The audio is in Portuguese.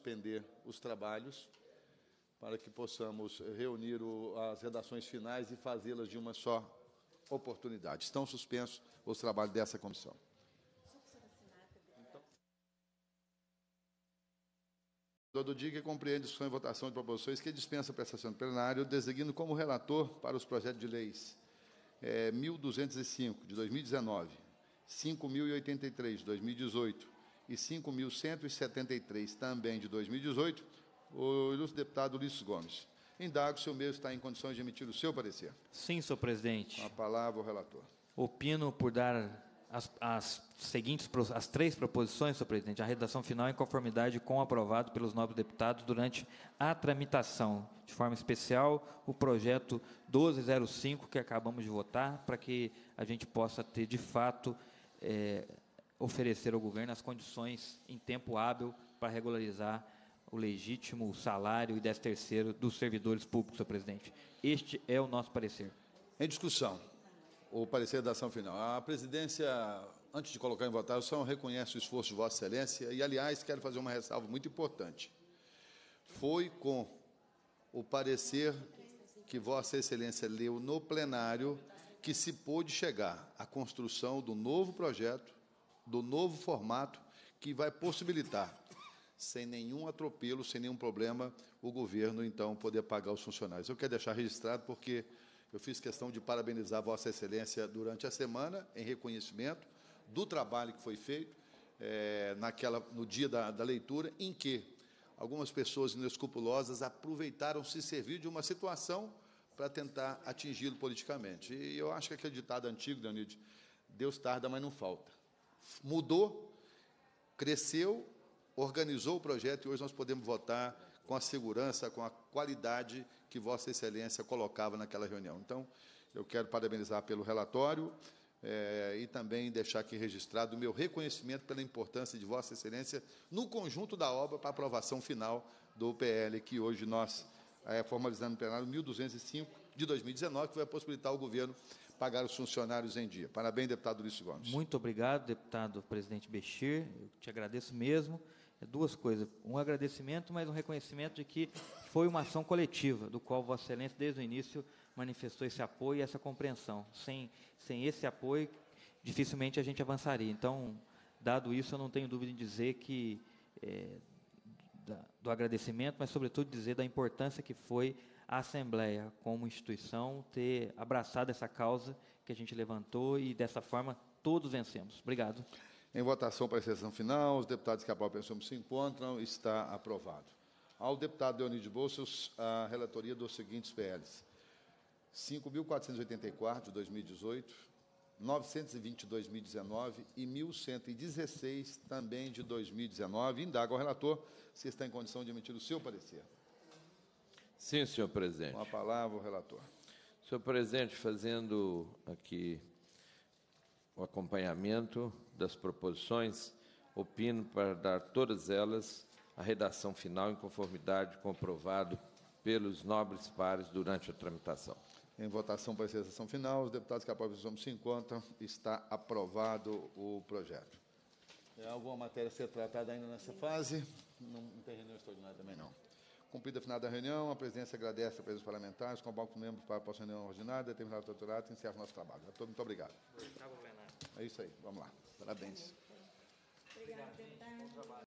Suspender os trabalhos para que possamos reunir as redações finais e fazê-las de uma só oportunidade. Estão suspensos os trabalhos dessa comissão. Do dia que compreende discussão e votação de proposições que dispensa a prestação do plenário, designo como relator para os projetos de leis 1.205, de 2019, 5.083, de 2018 e 5.173, também de 2018, o ilustre deputado Ulysses Gomes. Indago se o mesmo está em condições de emitir o seu parecer. Sim, senhor presidente. Com a palavra, o relator. Opino por dar as três proposições, senhor presidente, a redação final em conformidade com o aprovado pelos nobres deputados durante a tramitação, de forma especial, o projeto 1205, que acabamos de votar, para que a gente possa ter, de fato, oferecer ao governo as condições em tempo hábil para regularizar o legítimo salário e 13º dos servidores públicos, senhor presidente. Este é o nosso parecer. Em discussão. O parecer da ação final. A presidência, antes de colocar em votação, reconhece o esforço de Vossa Excelência e, aliás, quero fazer uma ressalva muito importante. Foi com o parecer que Vossa Excelência leu no plenário que se pôde chegar à construção do novo projeto, do novo formato, que vai possibilitar, sem nenhum atropelo, sem nenhum problema, o governo, então, poder pagar os funcionários. Eu quero deixar registrado porque eu fiz questão de parabenizar Vossa Excelência durante a semana, em reconhecimento do trabalho que foi feito no dia da leitura, em que algumas pessoas inescrupulosas aproveitaram se servir de uma situação para tentar atingi-lo politicamente. E eu acho que aquele ditado antigo, Leonídio, Deus tarda, mas não falta. Mudou, cresceu, organizou o projeto e hoje nós podemos votar com a segurança, com a qualidade que Vossa Excelência colocava naquela reunião. Então, eu quero parabenizar pelo relatório e também deixar aqui registrado o meu reconhecimento pela importância de Vossa Excelência no conjunto da obra para a aprovação final do PL, que hoje nós formalizamos no plenário 1205 de 2019, que vai possibilitar ao governo pagar os funcionários em dia. Parabéns, deputado Ulysses Gomes. Muito obrigado, deputado presidente Bechir. Eu te agradeço mesmo. Duas coisas, um agradecimento, mas um reconhecimento de que foi uma ação coletiva, do qual Vossa Excelência, desde o início, manifestou esse apoio e essa compreensão. Sem esse apoio, dificilmente a gente avançaria. Então, dado isso, eu não tenho dúvida em dizer que do agradecimento, mas, sobretudo, dizer da importância que foi a Assembleia, como instituição, ter abraçado essa causa que a gente levantou e, dessa forma, todos vencemos. Obrigado. Em votação para a sessão final, os deputados que aprovam a pensão se encontram, está aprovado. Ao deputado Leonídio Bouças, a relatoria dos seguintes PLs. 5.484, de 2018, 920, de 2019 e 1.116, também de 2019. Indago ao relator se está em condição de emitir o seu parecer. Sim, senhor presidente. Com a palavra, o relator. Senhor presidente, fazendo aqui o acompanhamento das proposições, opino para dar todas elas a redação final em conformidade com o aprovado pelos nobres pares durante a tramitação. Em votação para a sessão final, os deputados que aprovam o 50, está aprovado o projeto. Alguma matéria a ser tratada ainda nessa fase? Não tem reunião extraordinária também, não. Cumprida a final da reunião, a presidência agradece a presença dos parlamentares, convoca os membros para a reunião ordinária, determinado doutorado e encerra o nosso trabalho. A todos, muito obrigado. É isso aí, vamos lá. Parabéns. Obrigado, deputado.